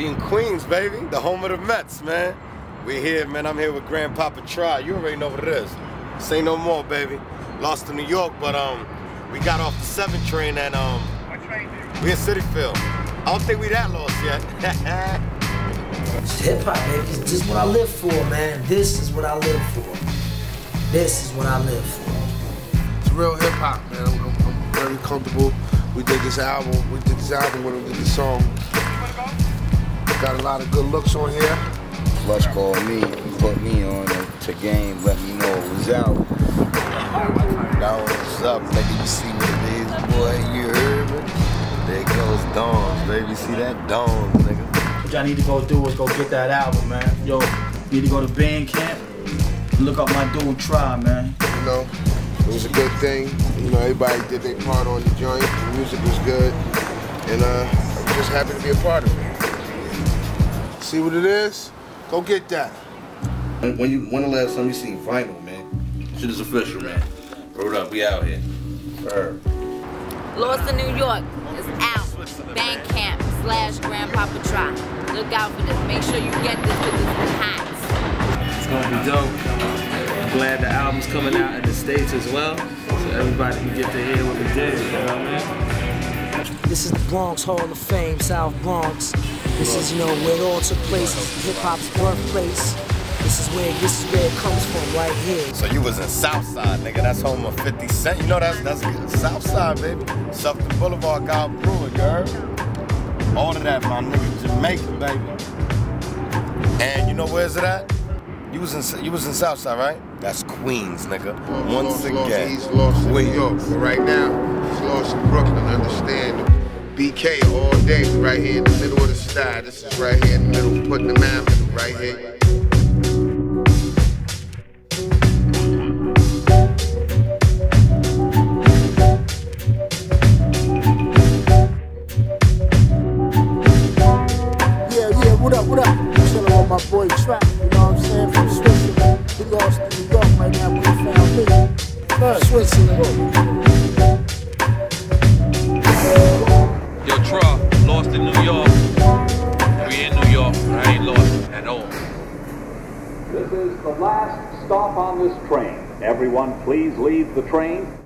We in Queens, baby, the home of the Mets, man. We here, man. I'm here with Grand Papa Tra. You already know what it is. Say no more, baby. Lost in New York, but we got off the 7 train and what train did? We in Citi Field. I don't think we that lost yet. Hip hop, baby. This is what I live for, man. This is what I live for. This is what I live for. It's real hip hop, man. I'm very comfortable. We did this album. We did this album when we did this song. Got a lot of good looks on here. Flush called me, put me on to game, let me know it was out. Now what's up, nigga, you see what it is, boy, you heard me? There goes Doms, baby, see that Doms, nigga. What y'all need to go do is go get that album, man. Yo, need to go to Bandcamp, look up my dude Try, man. You know, it was a good thing. You know, everybody did their part on the joint, the music was good, and I'm just happy to be a part of it. See what it is? Go get that. When you when the last time you seen vinyl, man? Shit is official, man. Roll up, we out here. Lost in New York is out. Bandcamp/Grand Papa Tra. Look out for this. Make sure you get this because it's hot. It's gonna be dope. I'm glad the album's coming out in the States as well, so everybody can get to hear what it did. You know what I mean? This is the Bronx Hall of Fame, South Bronx. This is, you know, where it all took place. Hip-hop's birthplace. This is where it comes from, right here. So you was in Southside, nigga. That's home of 50 Cent. You know that's Southside, baby. South Boulevard, God Brewer, girl. All of that, my nigga. Jamaica, baby. And you know where's it at? You was in Southside, right? That's Queens, nigga. Once again, East Lost in New York. But right now, it's lost in Brooklyn. Understand. BK all day, right here in the middle of the sky. This is right here in the middle, putting the man right here. Yeah, what up? I'm chilling with my boy Trap, you know what I'm saying? From Switzerland. We lost in New York right now, we found me. Switzerland. Yo, Tra, lost in New York. We in New York, but I ain't lost at all. This is the last stop on this train. Everyone please leave the train.